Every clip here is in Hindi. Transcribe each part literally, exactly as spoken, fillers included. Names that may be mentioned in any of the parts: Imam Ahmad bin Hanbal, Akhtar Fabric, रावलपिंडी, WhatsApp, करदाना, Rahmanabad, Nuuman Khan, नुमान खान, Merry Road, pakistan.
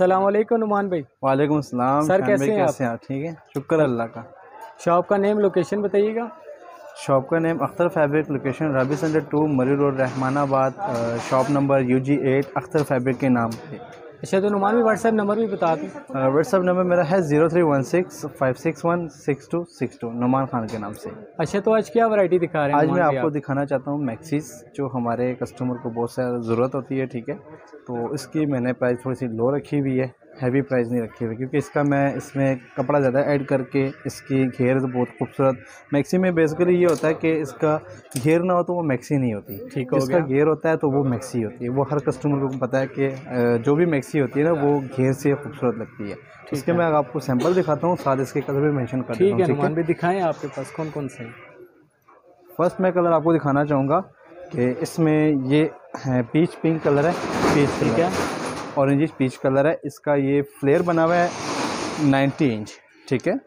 अस्सलाम वालेकुम नुमान भाई। वालेकुम अस्सलाम सर, कैसे हैं आप? ठीक है, शुक्र अल्लाह का। शॉप का नेम लोकेशन बताइएगा। शॉप का name Akhtar fabric, location Rabi center two, Murree road, Rehmanabad. Shop number U G eight, Akhtar fabric के नाम पे। अच्छा, तो नुमान भी व्हाट्सएप नंबर भी बता दें। व्हाट्सएप नंबर मेरा है zero three one six five six one six two six two, नुमान खान के नाम से। अच्छा, तो आज क्या वैरायटी दिखा रहे हैं? आज मैं आपको आप? दिखाना चाहता हूँ मैक्सीज, जो हमारे कस्टमर को बहुत सारी ज़रूरत होती है। ठीक है, तो इसकी मैंने प्राइस थोड़ी सी लो रखी हुई है, हैवी प्राइस नहीं रखी हुई, क्योंकि इसका मैं इसमें कपड़ा ज़्यादा ऐड करके इसकी घेर तो बहुत खूबसूरत। मैक्सी में बेसिकली ये होता है कि इसका घेर ना हो तो वो मैक्सी नहीं होती, ठीक है, इसका घेर होता है तो वो मैक्सी होती है। वो हर कस्टमर को पता है कि जो भी मैक्सी होती है ना, वो घेर से खूबसूरत लगती है। इसके मैं आपको सैम्पल दिखाता हूँ, साथ इसके कलर भी मैंशन कर देता हूँ। ठीक है, भी दिखाएँ आपके पास कौन कौन से। फर्स्ट मैं कलर आपको दिखाना चाहूँगा कि इसमें ये है पीच पिंक कलर है, पीच ठीक है, ऑरेंजिश पीच कलर है। इसका ये फ्लेयर बना हुआ है नब्बे इंच, ठीक है,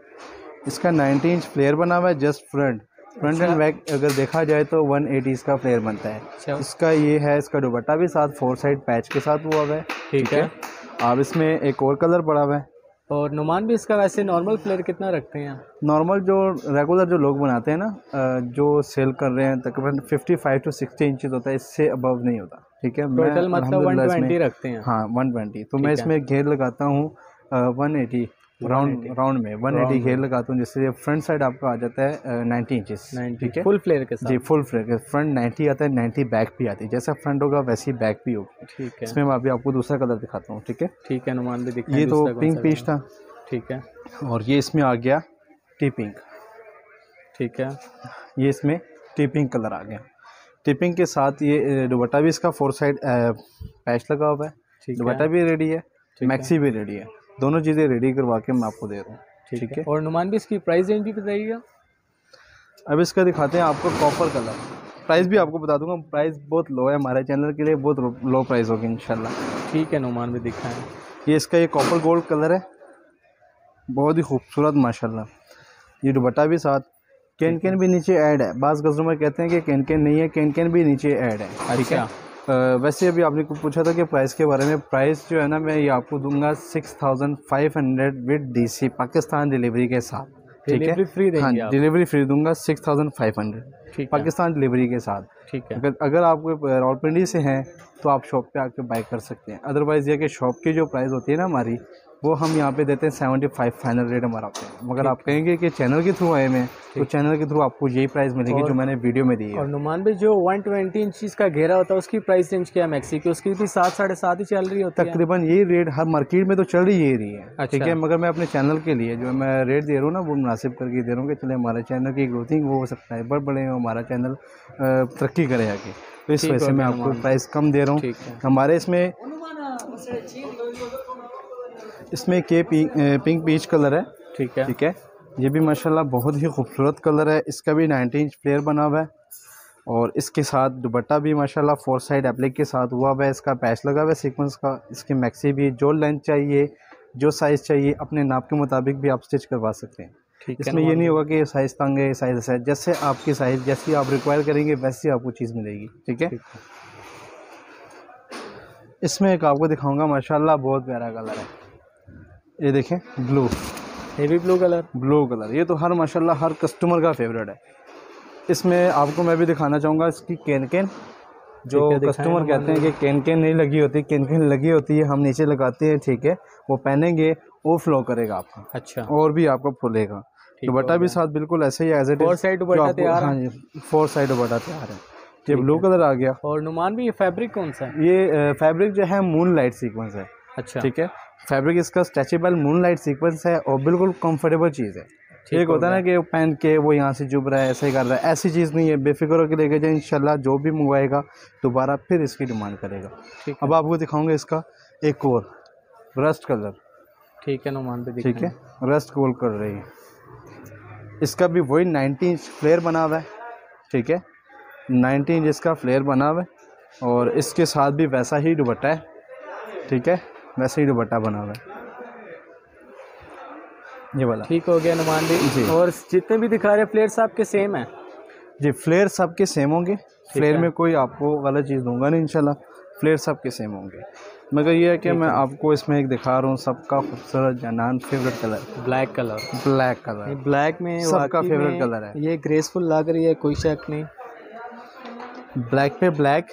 इसका नब्बे इंच फ्लेयर बना हुआ है। Just front front and back अगर देखा जाए तो एक सौ अस्सी का फ्लेयर बनता है। इसका ये है, इसका दुपट्टा भी साथ फोर साइड पैच के साथ हुआ हुआ है, ठीक है। अब इसमें एक और कलर पड़ा हुआ है। और नुमान भी इसका वैसे नॉर्मल फ्लेयर कितना रखते हैं? नॉर्मल जो रेगुलर जो लोग बनाते हैं ना, जो सेल कर रहे हैं, तकरीबन पचपन टू साठ इंचेस होता है, इससे अबव नहीं होता, ठीक है। टोटल मतलब एक सौ बीस रखते हैं। हाँ, एक सौ बीस। तो मैं इसमें घेर लगाता हूँ एक सौ अस्सी राउंड राउंड में एक सौ अस्सी घेर लगाता हूँ, जिससे फ्रंट साइड आपका आ जाता है नब्बे इंचेस, ठीक है, फुल फ्लेयर के साथ। जी, फुल फ्लेयर के फ्रंट नब्बे आता है, नब्बे बैक भी आती है। जैसा फ्रंट होगा वैसी बैक भी होगी, ठीक है। इसमें मैं अभी आपको दूसरा कलर दिखाता हूँ, ठीक है। ठीक है नुमान भी, ये तो पिंक पीच था, ठीक है, और ये इसमें आ गया टी पिंक, ठीक है, ये इसमें टी पिंक कलर आ गया। टिपिंग के साथ ये दुपट्टा भी इसका फोर साइड पैच लगा हुआ है, दुपट्टा भी रेडी है, मैक्सी भी रेडी है, दोनों चीज़ें रेडी करवा के मैं आपको दे रहा हूँ, ठीक है। और नुमान भी इसकी प्राइस रेंज भी बताइएगा। अब इसका दिखाते हैं आपको कॉपर कलर, प्राइस भी आपको बता दूंगा, प्राइस बहुत लो है हमारे चैनल के लिए, बहुत लो प्राइस होगी इंशाल्लाह, ठीक है। नुमान भी दिखाएं, ये इसका ये कॉपर गोल्ड कलर है, बहुत ही खूबसूरत माशाल्लाह। ये दुपट्टा भी साथ, कैन कैन भी नीचे ऐड है। बास कस्टमर कहते हैं कि कैन कैन नहीं है, कैन कैन भी नीचे ऐड है, ठीक है। वैसे अभी आपने पूछा था कि प्राइस के बारे में, प्राइस जो है ना, मैं ये आपको दूंगा six thousand five hundred with DC Pakistan delivery के साथ, ठीक है। फ्री देंगे? हाँ, डिलीवरी फ्री दूंगा six thousand five hundred Pakistan delivery के साथ, ठीक है। अगर अगर आप रावलपिंडी से हैं तो आप शॉप पे आके बाय कर सकते हैं, अदरवाइज़ ये कि शॉप की जो प्राइस होती है ना हमारी, वो हम यहाँ पे देते हैं सेवेंटी फाइव, फाइनल रेट हमारा होता है। मगर आप कहेंगे कि चैनल के थ्रू आए मैं, तो चैनल के थ्रू आपको यही प्राइस मिलेगी जो मैंने वीडियो में दी है। और नुमान भाई जो एक सौ बीस इंच का घेरा होता है, उसकी प्राइस रेंज क्या है मैक्सी की? उसकी भी सात साढ़े सात ही चल रही होती है तकरीबन, यही रेट हर मार्केट में तो चल रही यही रही है, ठीक है। मगर मैं अपने चैनल के लिए जो मैं रेट दे रहा हूँ ना, वो मुनासिब करके दे रहा हूँ कि चले हमारे चैनल की ग्रोथिंग वो हो सकता है, बढ़ बढ़े हमारा चैनल तरक्की करे आगे, तो इस वजह से मैं आपको प्राइस कम दे रहा हूँ। हमारे इसमें इसमें के पी, पिंक पीच कलर है, ठीक है, ठीक है, ये भी माशाल्लाह बहुत ही खूबसूरत कलर है। इसका भी नब्बे इंच फ्लेयर बना हुआ है, और इसके साथ दुपट्टा भी माशाल्लाह फोर साइड एप्लिक के साथ हुआ हुआ है, इसका पैच लगा हुआ है सीक्वेंस का। इसकी मैक्सी भी जो लेंथ चाहिए, जो साइज़ चाहिए, अपने नाप के मुताबिक भी आप स्टिच करवा सकते हैं, ठीक है। इसमें ये नहीं होगा कि साइज़ तंग है, साइज़ ऐसा, जैसे आपकी साइज़ जैसी आप रिक्वायर करेंगे वैसी आपको चीज़ मिलेगी, ठीक है। इसमें एक आपको दिखाऊँगा माशाल्लाह बहुत प्यारा कलर है, ये देखें blue, heavy blue colour, blue colour ये तो हर माशाल्लाह हर कस्टमर का फेवरेट है। इसमें आपको मैं भी दिखाना चाहूँगा इसकी कैन कैन, जो कस्टमर कहते हैं कि कैन कैन नहीं लगी होती, कैन कैन लगी होती है, हम नीचे लगाते हैं, ठीक है, वो पहनेंगे वो फ्लो करेगा आपका, अच्छा, और भी आपका फूलेगा। दुपट्टा भी साथ बिल्कुल ऐसे ही as it is, four side dupatta तैयार है, फोर साइड दुपट्टा तैयार है। ये ब्लू कलर आ गया। और नुमान भी ये फैब्रिक कौन सा है? ये फैब्रिक जो है मून लाइट सीक्वेंस है, अच्छा, ठीक है। फैब्रिक इसका स्ट्रेचेबल मूनलाइट सीक्वेंस है, और बिल्कुल कंफर्टेबल चीज़ है। एक होता है ना कि पहन के वो यहाँ से चुभ रहा है, ऐसे ही कर रहा है, ऐसी चीज़ नहीं है, बेफिक्र होकर लेके जाए इंशाल्लाह, जो भी मंगवाएगा दोबारा फिर इसकी डिमांड करेगा। अब आपको दिखाऊंगा इसका एक और रस्ट कलर, ठीक है नुमान पे, ठीक है, रस्ट गोल्ड कर रही है। इसका भी वही नाइनटी इंच फ्लेयर बना हुआ है, ठीक है, नाइनटी इंच इसका फ्लेयर बना हुआ है, और इसके साथ भी वैसा ही दुपट्टा है, ठीक है, वैसे ही दुपट्टा बना हुआ है ये वाला, ठीक हो गया नुमान जी। और जितने भी दिखा रहे फ्लेयर साहब के सेम है जी, फ्लेयर साहब के सेम होंगे, फ्लेयर में कोई आपको गलत चीज़ दूंगा नहीं इंशाल्लाह। फ्लेयर सब के सेम होंगे, मगर ये है कि मैं आपको इसमें एक दिखा रहा हूँ सबका खूबसूरत जनान favourite colour black colour black colour black में सबका फेवरेट कलर है। ये ग्रेसफुल लग रही है, कोई शक नहीं। ब्लैक पे ब्लैक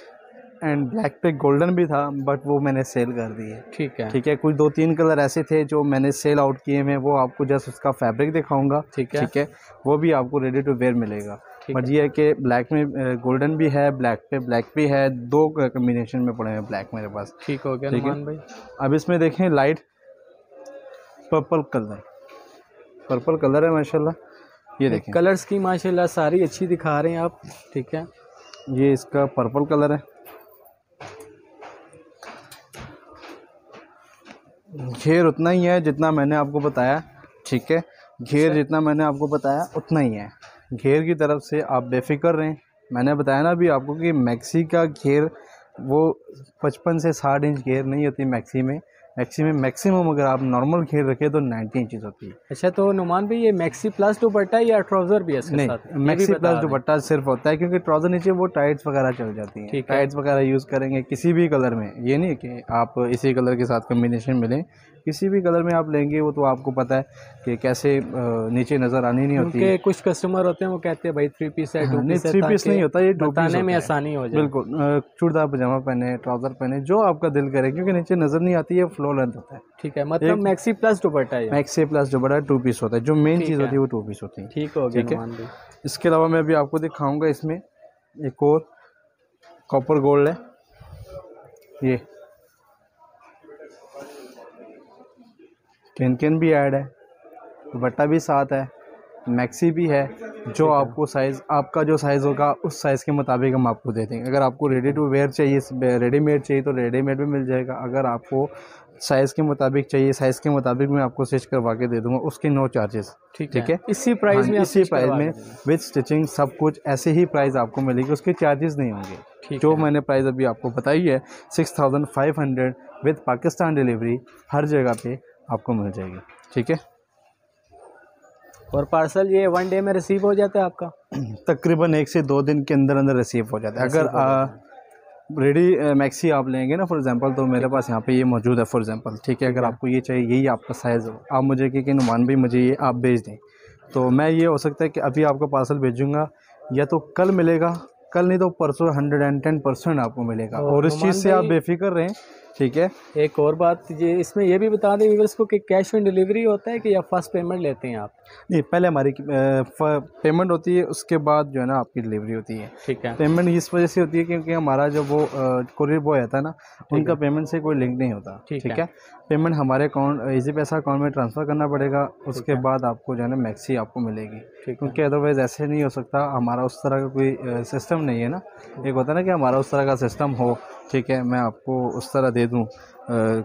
एंड ब्लैक पे गोल्डन भी था बट वो मैंने सेल कर दी है। ठीक है ठीक है। कुछ दो तीन कलर ऐसे थे जो मैंने सेल आउट किए हैं, वो आपको जस्ट उसका फैब्रिक दिखाऊंगा। ठीक है ठीक है। वो भी आपको रेडी टू वेयर मिलेगा। बट ये है कि ब्लैक में गोल्डन भी है, ब्लैक पे ब्लैक भी है, दो कम्बिनेशन में पड़े हैं ब्लैक मेरे पास। ठीक हो गया नुमान भाई। अब इसमें देखें light purple colour, purple colour है माशाल्लाह। ये देखें कलर्स की माशाल्लाह सारी अच्छी दिखा रहे हैं आप। ठीक है। ये इसका पर्पल कलर है। घेर उतना ही है जितना मैंने आपको बताया। ठीक है। घेर जितना मैंने आपको बताया उतना ही है। घेर की तरफ से आप बेफिक्र रहें। मैंने बताया ना अभी आपको कि मैक्सी का घेर वो पचपन से साठ इंच घेर नहीं होती मैक्सी में। मैक्सी में मैक्सिमम अगर आप नॉर्मल घेर रखें तो नब्बे इंचेस होती है। अच्छा तो नुमान भाई ये मैक्सी प्लस दुपट्टा या ट्राउज़र भी है इसके साथ? नहीं, मैक्सी प्लस दुपट्टा सिर्फ होता है क्योंकि ट्राउज़र नीचे वो टाइट्स वगैरह चल जाती हैं। टाइट्स वगैरह यूज़ करेंगे किसी भी कलर में, ये नहीं कि आप इसी कलर के साथ कम्बिनेशन मिलें, किसी भी कलर में आप लेंगे। वो तो आपको पता है कि कैसे नीचे नज़र आनी नहीं होती है। कुछ कस्टमर होते हैं वो कहते हैं भाई थ्री पीस है। थ्री पीस नहीं होता, ये बताने में आसानी हो जाए। बिल्कुल, चूड़दार पजामा पहने, ट्राउज़र पहने, जो आपका दिल करे, क्योंकि नीचे नज़र नहीं आती है, फ्लो लेंथ होता है। ठीक है। मतलब मैक्सी प्लस दुपट्टा है। Maxi plus dupatta two piece होता है, जो मेन चीज़ होती है वो टू पीस होती है। ठीक हो गया नुमान भाई। इसके अलावा मैं अभी आपको दिखाऊंगा इसमें एक और कॉपर गोल्ड है। ये कैनकैन भी ऐड है, दुपट्टा भी साथ है, मैक्सी भी है। जो आपको साइज़, आपका जो साइज़ होगा उस साइज़ के मुताबिक हम आपको दे देंगे। अगर आपको रेडी टू वेयर चाहिए, रेडीमेड चाहिए तो रेडीमेड भी मिल जाएगा। अगर आपको साइज़ के मुताबिक चाहिए, साइज़ के मुताबिक मैं आपको स्टिच करवा के दे दूंगा, उसके नो चार्जेस। ठीक है, है? इसी प्राइस में, इसी प्राइस में विद स्टिचिंग सब कुछ ऐसे ही प्राइस आपको मिलेगी, उसके चार्जेस नहीं होंगे। जो मैंने प्राइस अभी आपको बताई है six thousand five hundred with Pakistan delivery हर जगह पर आपको मिल जाएगी। ठीक है। और पार्सल ये वन डे में रिसीव हो जाता है आपका? तकरीबन एक से दो दिन के अंदर अंदर रिसीव हो जाता है। अगर रेडी मैक्सी आप लेंगे ना फॉर एग्जांपल, तो मेरे पास यहाँ पे ये मौजूद है फॉर एग्जांपल। ठीक है। अगर आपको ये चाहिए, यही आपका साइज़ हो, आप मुझे कहें कि नुमान भाई मुझे ये आप भेज दें, तो मैं ये हो सकता है कि अभी आपको पार्सल भेजूँगा या तो कल मिलेगा, कल नहीं तो परसों हंड्रेड एंड टेन परसेंट आपको मिलेगा। और इस चीज़ से आप बेफिक्र रहें। ठीक है। एक और बात ये इसमें ये भी बता दें व्यूअर्स को कि कैश ऑन डिलीवरी होता है कि या फर्स्ट पेमेंट लेते हैं आप? नहीं, पहले हमारी पेमेंट होती है, उसके बाद जो है ना आपकी डिलीवरी होती है। ठीक है। पेमेंट इस वजह से होती है क्योंकि हमारा जो वो कुरियर बॉय आता है ना, उनका पेमेंट से कोई लिंक नहीं होता। ठीक है। पेमेंट हमारे अकाउंट इजी पैसा अकाउंट में ट्रांसफ़र करना पड़ेगा, उसके बाद आपको जो है ना मैक्सी आपको मिलेगी, क्योंकि अदरवाइज़ ऐसे नहीं हो सकता। हमारा उस तरह का कोई सिस्टम नहीं है ना। एक होता है ना कि हमारा उस तरह का सिस्टम हो। ठीक है। मैं आपको उस तरह दे दूं,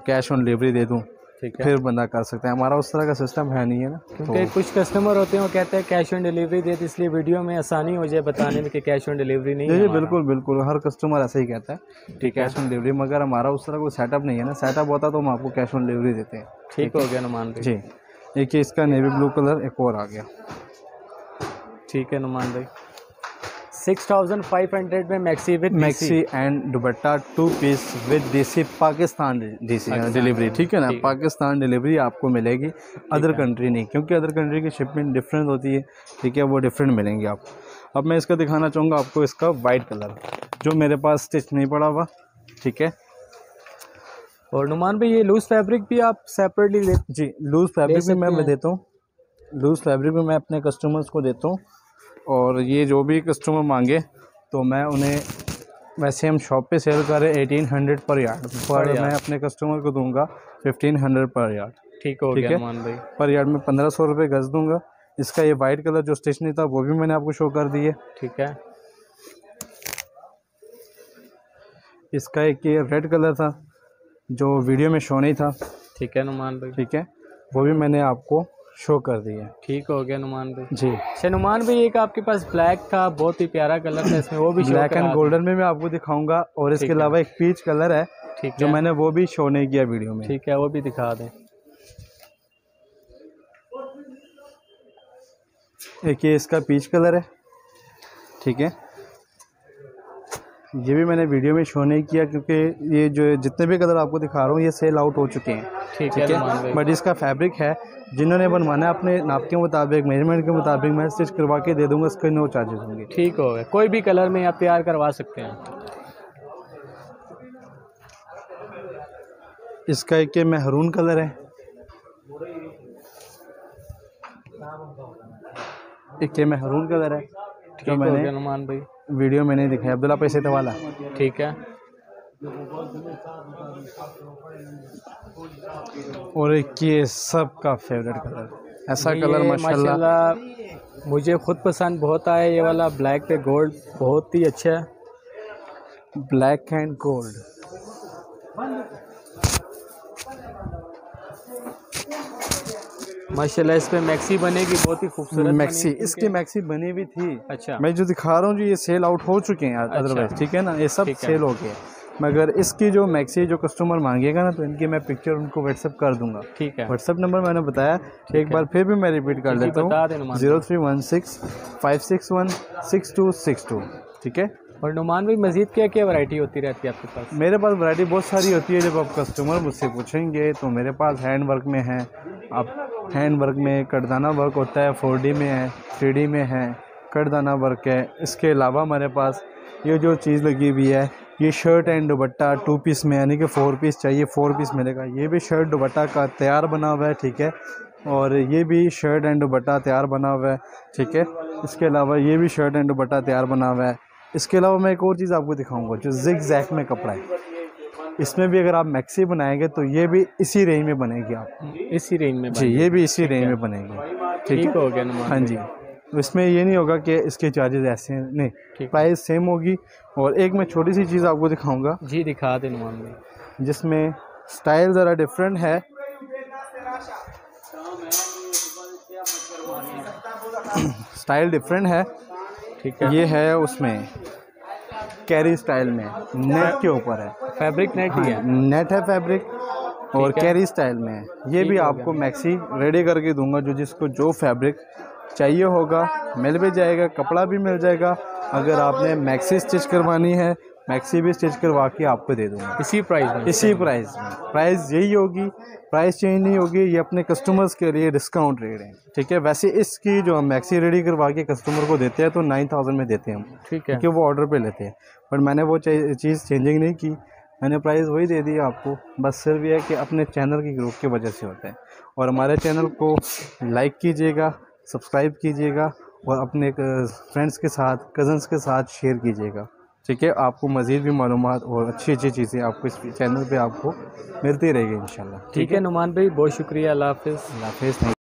कैश ऑन डिलीवरी दे दूं, ठीक है, फिर बंदा कर सकता है। हमारा उस तरह का सिस्टम है नहीं है ना, क्योंकि तो कुछ कस्टमर होते हैं वो कहते हैं कैश ऑन डिलीवरी दे, इसलिए वीडियो में आसानी हो जाए बताने में कि कैश ऑन डिलीवरी नहीं है। बिल्कुल बिल्कुल, हर कस्टमर ऐसे ही कहता है ठीक है कैश ऑन डिलीवरी, मगर हमारा उस तरह कोई सेटअप नहीं है ना। सेटअप होता तो हम आपको कैश ऑन डिलीवरी देते हैं। ठीक हो गया नुमान भाई जी। एक इसका नेवी ब्लू कलर एक और आ गया। ठीक है नुमान भाई। सिक्स थाउजेंड फाइव हंड्रेड में maxi with maxi and dupatta two piece with DC, Pakistan DC delivery. ठीक है ना, पाकिस्तान डिलीवरी आपको मिलेगी, अदर कंट्री नहीं, क्योंकि अदर कंट्री की शिपमेंट डिफरेंट होती है। ठीक है, वो डिफरेंट मिलेंगे आपको। अब मैं इसका दिखाना चाहूँगा आपको इसका वाइट कलर, जो मेरे पास स्टिच नहीं पड़ा हुआ। ठीक है। और नुमान भाई ये लूज़ फैब्रिक भी आप सेपरेटली ले? जी, लूज़ फैब्रिक भी मैं देता हूँ, लूज़ फैब्रिक भी मैं अपने कस्टमर्स को देता हूँ। और ये जो भी कस्टमर मांगे तो मैं उन्हें, वैसे हम शॉप पे सेल करें एटीन हंड्रेड पर यार्ड, पर मैं अपने कस्टमर को दूंगा फिफ्टीन हंड्रेड पर यार्ड। ठीक हो गया नुमान भाई। पर यार्ड में पंद्रह सौ रुपये गज दूंगा। इसका ये वाइट कलर जो स्टेशनरी था वो भी मैंने आपको शो कर दी है। ठीक है। इसका एक ये रेड कलर था जो वीडियो में शो नहीं था। ठीक है नुमान भाई। ठीक है, वो भी मैंने आपको शो कर दिया। ठीक हो गया नुमान भाई जी। अच्छा नुमान भाई एक आपके पास ब्लैक था, बहुत ही प्यारा कलर था, इसमें वो भी ब्लैक एंड गोल्डन में मैं आपको दिखाऊंगा। और इसके अलावा एक पीच कलर है, ठीक है, जो मैंने वो भी शो नहीं किया वीडियो में। ठीक है, वो भी दिखा दें। एक ये इसका पीच कलर है। ठीक है। ये भी मैंने वीडियो में शो नहीं किया क्योंकि ये जो जितने भी कलर आपको दिखा रहा हूँ ये सेल आउट हो चुके हैं। ठीक है, बट इसका फैब्रिक है, जिन्होंने बनवाना है अपने नाप के मुताबिक, मेजरमेंट के मुताबिक मैं स्टिच करवा के दे दूँगा, इसके नो चार्जेस होंगे। ठीक हो गए, कोई भी कलर में आप तैयार करवा सकते हैं। इसका एक मेहरून कलर है, एक मेहरून कलर है, ठीक है, मैंने नुमान भाई वीडियो में नहीं दिखाया। अब्दुल्ला पैसे तो वाला, ठीक है। और एक ये सबका फेवरेट कलर, ऐसा कलर माशाल्लाह मुझे खुद पसंद बहुत आया। ये वाला ब्लैक पे गोल्ड बहुत ही अच्छा है, ब्लैक एंड गोल्ड। माशाल्लाह इस पे मैक्सी बनेगी, बहुत ही खूबसूरत मैक्सी। इसकी मैक्सी बनी हुई थी। अच्छा, मैं जो दिखा रहा हूँ जो ये सेल आउट हो चुके हैं अदरवाइज। अच्छा। ठीक है ना, ये सब सेल हो गए, मगर इसकी जो मैक्सी जो कस्टमर मांगेगा ना तो इनकी मैं पिक्चर उनको व्हाट्सअप कर दूंगा। ठीक है, व्हाट्सअप नंबर मैंने बताया, एक बार फिर भी मैं रिपीट कर लेता हूँ, zero three one six five six one six two six two. ठीक है। और नुमान भाई मजीद क्या क्या वैरायटी होती रहती है आपके पास? मेरे पास वैरायटी बहुत सारी होती है। जब आप कस्टमर मुझसे पूछेंगे तो मेरे पास हैंड वर्क में है, आप हैंड वर्क में करदाना वर्क होता है, फोर डी में है, थ्री डी में है, करदाना वर्क है। इसके अलावा हमारे पास ये जो चीज़ लगी हुई है, ये shirt and dupatta two piece में, यानी कि फोर पीस चाहिए फोर पीस मिलेगा। ये भी शर्ट दुपट्टा का तैयार बना हुआ है, ठीक है, और ये भी शर्ट एंड दुपट्टा तैयार बना हुआ है, ठीक है। इसके अलावा ये भी शर्ट एंड दुपट्टा तैयार बना हुआ है। इसके अलावा मैं एक और चीज़ आपको दिखाऊंगा जो जिग जैक में कपड़ा है, इसमें भी अगर आप मैक्सी बनाएंगे तो ये भी इसी रेंज में बनेगी, आप इसी रेंज में जी, ये भी इसी रेंज में बनेगी। ठीक हो गया नुमान? हाँ जी, इसमें ये नहीं होगा कि इसके चार्जेस ऐसे हैं, नहीं, प्राइस सेम होगी। और एक मैं छोटी सी चीज़ आपको दिखाऊंगा जी, दिखा दें नुमान भाई, जिसमें स्टाइल ज़रा डिफरेंट है। स्टाइल डिफरेंट है, ठीक है। ये है उसमें कैरी स्टाइल में, नेट के ऊपर है, फैब्रिक नेट ही है, नेट है फैब्रिक, और कैरी स्टाइल में है। ये भी आपको मैक्सी रेडी करके दूंगा, जो जिसको जो फैब्रिक चाहिए होगा मिल भी जाएगा, कपड़ा भी मिल जाएगा। अगर आपने मैक्सी स्टिच करवानी है, मैक्सी भी स्टिच करवा के आपको दे दूंगा इसी प्राइस में, इसी प्राइस में। प्राइस यही होगी, प्राइस चेंज नहीं होगी, ये अपने कस्टमर्स के लिए डिस्काउंट रेट है। ठीक है, वैसे इसकी जो हम मैक्सी रेडी करवा के कस्टमर को देते हैं तो नाइन थाउजेंड में देते हैं हम, ठीक है, कि वो ऑर्डर पे लेते हैं, पर मैंने वो चीज़ चेंजिंग नहीं की, मैंने प्राइस वही दे दी आपको। बस सिर्फ यह है कि अपने चैनल की ग्रोथ की वजह से होता है। और हमारे चैनल को लाइक कीजिएगा, सब्सक्राइब कीजिएगा, और अपने फ्रेंड्स के साथ, कज़न्स के साथ शेयर कीजिएगा। ठीक है, आपको मज़ीद भी मालूमात और अच्छी अच्छी चीज़ें आपको इस चैनल पे आपको मिलती रहेगी इंशाल्लाह। ठीक है नुमान भाई, बहुत शुक्रिया, अल्लाह हाफ़िज़।